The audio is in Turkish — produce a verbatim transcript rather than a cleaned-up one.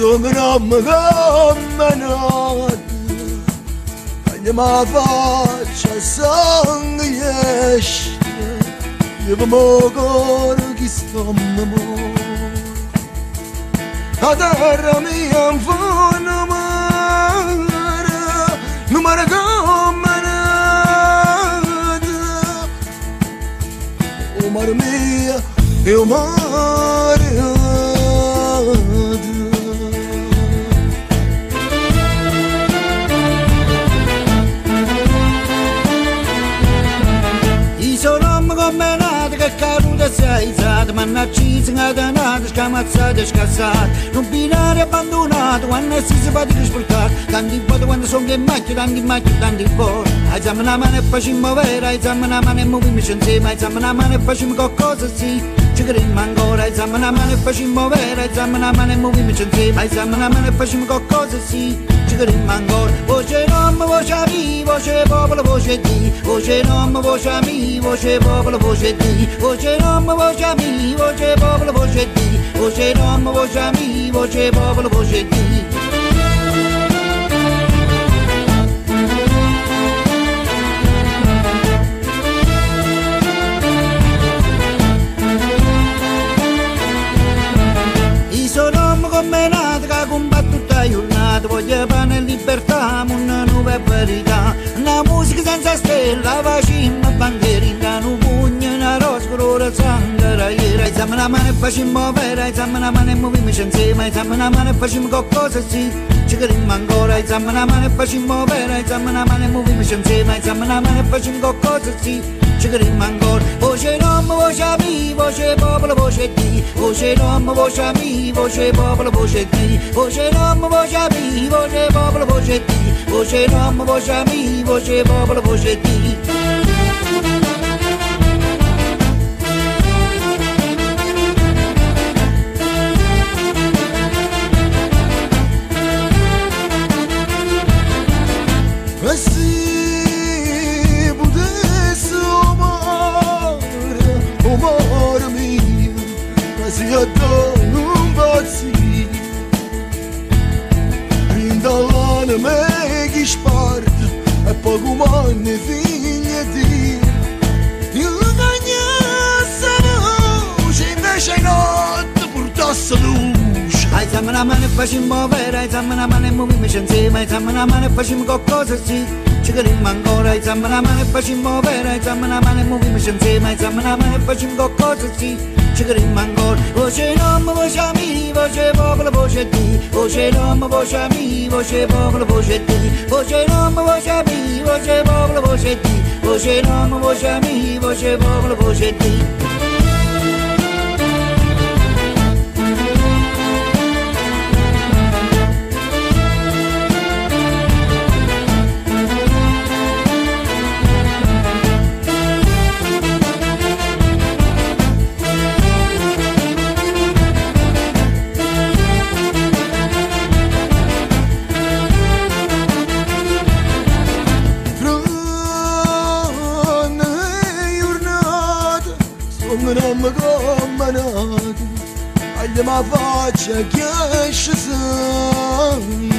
زمنا مغمنا ما بچه سانگیش یه موگر گیستم مو هدرمیم فنمر نمرگم مند عمرمی عمر Zad man na cheese nada nada escamada descansar num pinar abandonado ana se vai despertar dandi pode quando são que macho dandi macho dandi por a zamana mane fazim mover a zamana mane movimento se mas zamana mane fazim coisa se chegrin mangora a zamana mane fazim mover a zamana mane movimento se mas zamana mane fazim coisa se chegrin mangora hoje não hoje vi hoje povo hoje ti hoje não hoje amigo hoje povo hoje ti hoje não hoje amigo hoje povo hoje ti hoje não hoje amigo hoje povo hoje ti Vogliamo in libertà, una nuova verità. La musica senza stella, facciamo bandierina, non pugna, una rosa, colore sangue, ieri. Alziamo la mano e facciamo vera, alziamo la mano e muoviamoci insieme, alziamo la mano e facciamo qualcosa, sì, ci crediamo ancora. Alziamo la mano e facciamo vera, alziamo la mano e muoviamoci insieme, alziamo la mano e facciamo qualcosa, sì, ci crediamo ancora. Voce nome, voce amici, voce popolo, voce di, voce nome, voce amici, voce popolo, voce di, voce nome, voce amici, voce popolo, voce di, voce nome, voce amici, voce popolo, voce di. Facciamo vera, alziamo la mano e muoviamoci insieme, alziamo la mano e facciamo qualcosa, sì, ci crediamo ancora, alziamo la mano e facciamo vera, alziamo la mano e muoviamoci insieme, alziamo la mano e facciamo qualcosa, sì, ci crediamo ancora. Voce nome, voce amici, voce popolo, voce di, voce nome, voce amici, voce popolo, voce di, voce nome, voce amici, voce popolo, voce di, voce nome, voce amici, voce popolo, voce di. Altyazı M.K.